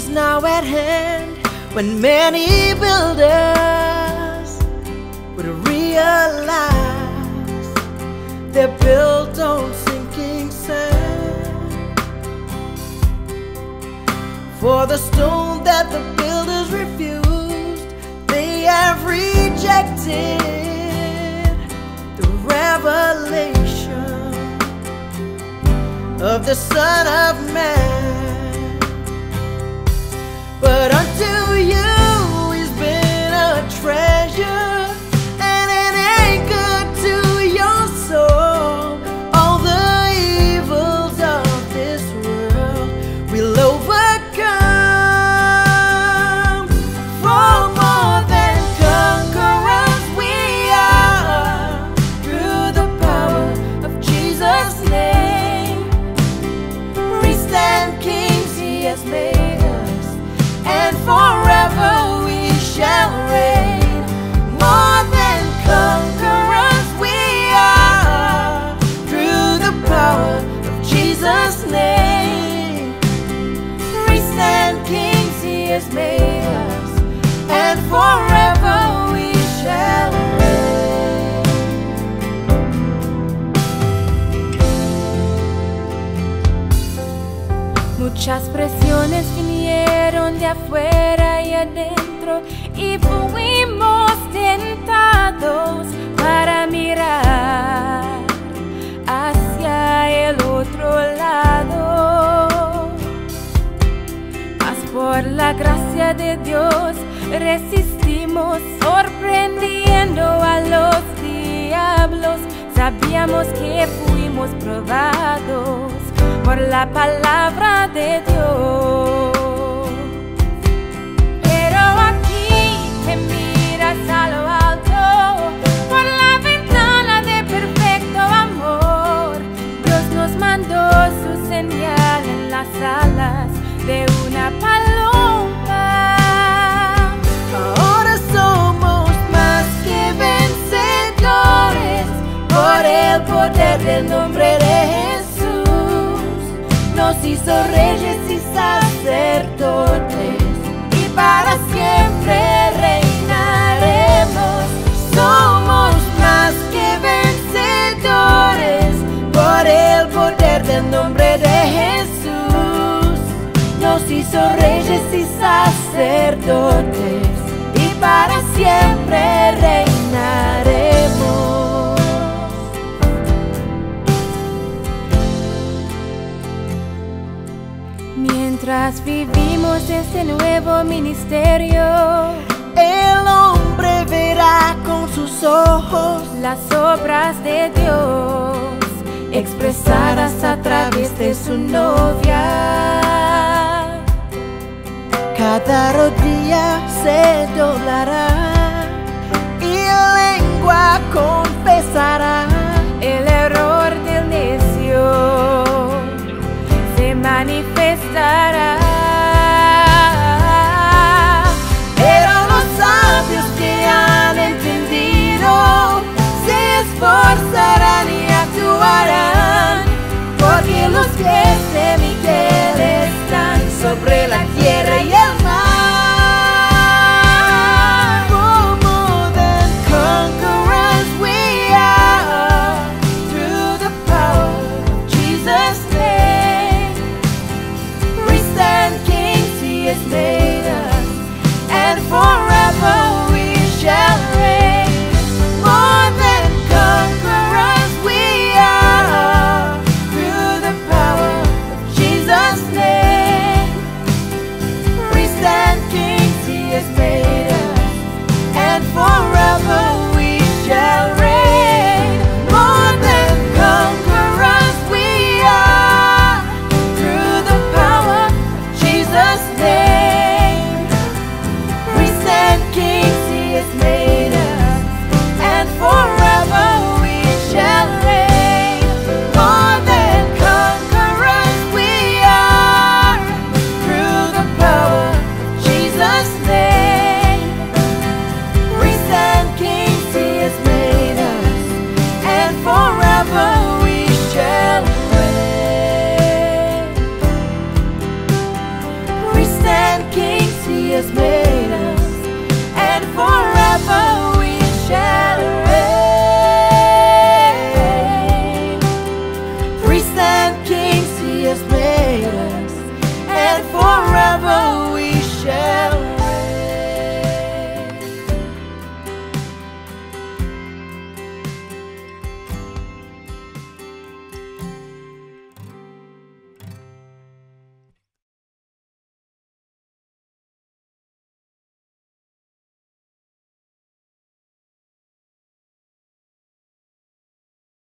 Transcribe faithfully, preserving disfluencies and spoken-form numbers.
is now at hand, when many builders would realize they're built on sinking sand. For the stone that the builders refused, they have rejected the revelation of the Son of Man. But unto you he's been a treasure and an anchor to your soul. All the evils of this world will overcome, for more than conquerors we are, through the power of Jesus' name. Priests and kings he has made, and forever we shall reign. More than conquerors we are, through the power of Jesus' name. Priests and kings he has made us, and forever we shall reign. Muchas presiones vinieron de afuera y adentro, y fuimos tentados para mirar hacia el otro lado, mas por la gracia de Dios resistimos, sorprendiendo a los diablos. Sabíamos que fuimos probados por la palabra de Dios. A lo alto, por la ventana de perfecto amor, Dios nos mandó su señal en las alas de una paloma. Ahora somos más que vencedores por el poder del nombre de Jesús. Nos hizo reyes y sacerdotes, y para siempre reinaremos. Somos más que vencedores por el poder del nombre de Jesús. Nos hizo reyes y sacerdotes, y para siempre reinaremos. Mientras vivimos este nuevo ministerio, el hombre verá con sus ojos las obras de Dios expresadas a través de su novia. Cada rodilla se doblará y lengua confesará